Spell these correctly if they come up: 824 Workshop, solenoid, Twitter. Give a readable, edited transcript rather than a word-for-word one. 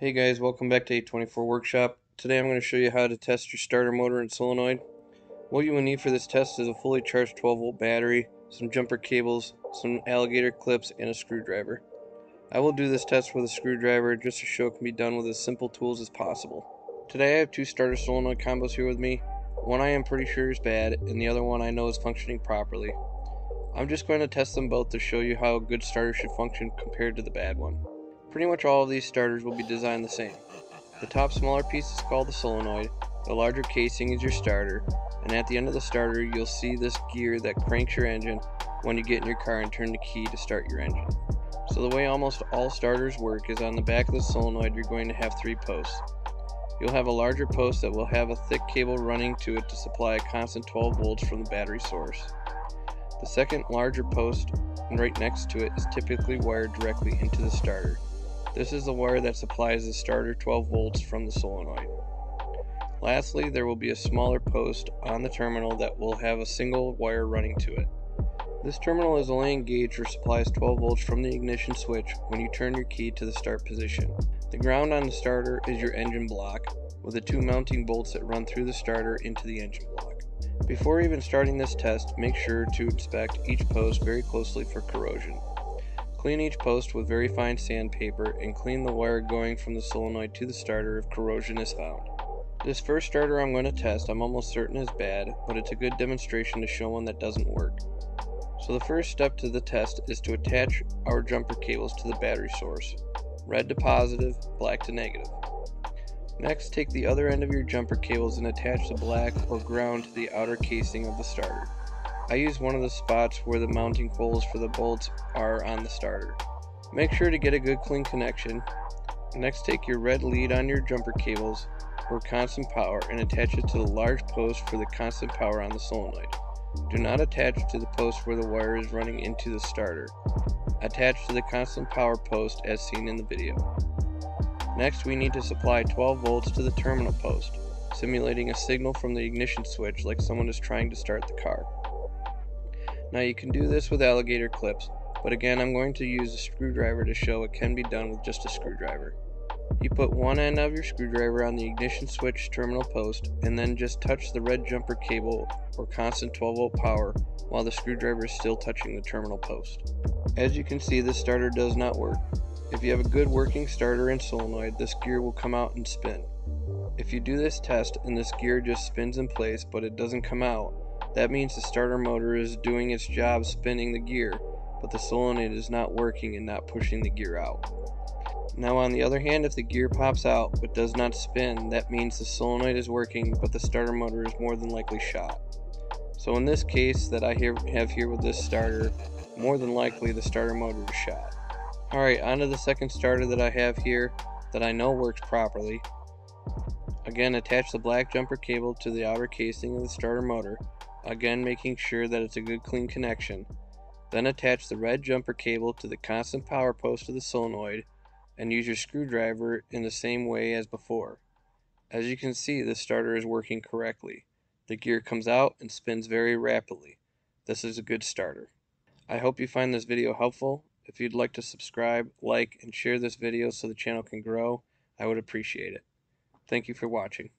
Hey guys, welcome back to 824 Workshop. Today I'm going to show you how to test your starter motor and solenoid. What you will need for this test is a fully charged 12 volt battery, some jumper cables, some alligator clips, and a screwdriver. I will do this test with a screwdriver just to show it can be done with as simple tools as possible. Today I have two starter solenoid combos here with me. One I am pretty sure is bad, and the other one I know is functioning properly. I'm just going to test them both to show you how a good starter should function compared to the bad one. Pretty much all of these starters will be designed the same. The top smaller piece is called the solenoid, the larger casing is your starter, and at the end of the starter you'll see this gear that cranks your engine when you get in your car and turn the key to start your engine. So the way almost all starters work is on the back of the solenoid you're going to have three posts. You'll have a larger post that will have a thick cable running to it to supply a constant 12 volts from the battery source. The second larger post and right next to it is typically wired directly into the starter. This is the wire that supplies the starter 12 volts from the solenoid. Lastly, there will be a smaller post on the terminal that will have a single wire running to it. This terminal is only engaged or supplies 12 volts from the ignition switch when you turn your key to the start position. The ground on the starter is your engine block, with the two mounting bolts that run through the starter into the engine block. Before even starting this test, make sure to inspect each post very closely for corrosion. Clean each post with very fine sandpaper and clean the wire going from the solenoid to the starter if corrosion is found. This first starter I'm going to test I'm almost certain is bad, but it's a good demonstration to show one that doesn't work. So the first step to the test is to attach our jumper cables to the battery source. Red to positive, black to negative. Next, take the other end of your jumper cables and attach the black or ground to the outer casing of the starter. I use one of the spots where the mounting holes for the bolts are on the starter. Make sure to get a good clean connection. Next, take your red lead on your jumper cables or constant power and attach it to the large post for the constant power on the solenoid. Do not attach to the post where the wire is running into the starter. Attach to the constant power post as seen in the video. Next, we need to supply 12 volts to the terminal post, simulating a signal from the ignition switch like someone is trying to start the car. Now you can do this with alligator clips, but again I'm going to use a screwdriver to show it can be done with just a screwdriver. You put one end of your screwdriver on the ignition switch terminal post and then just touch the red jumper cable or constant 12 volt power while the screwdriver is still touching the terminal post. As you can see, this starter does not work. If you have a good working starter and solenoid, this gear will come out and spin. If you do this test and this gear just spins in place but it doesn't come out, that means the starter motor is doing its job spinning the gear, but the solenoid is not working and not pushing the gear out. Now on the other hand, if the gear pops out but does not spin, that means the solenoid is working but the starter motor is more than likely shot. So in this case that I have here with this starter, more than likely the starter motor is shot. Alright, on to the second starter that I have here that I know works properly. Again, attach the black jumper cable to the outer casing of the starter motor. Again, making sure that it's a good clean connection. Then attach the red jumper cable to the constant power post of the solenoid and use your screwdriver in the same way as before. As you can see, the starter is working correctly. The gear comes out and spins very rapidly. This is a good starter. I hope you find this video helpful. If you'd like to subscribe, like, and share this video so the channel can grow, I would appreciate it. Thank you for watching.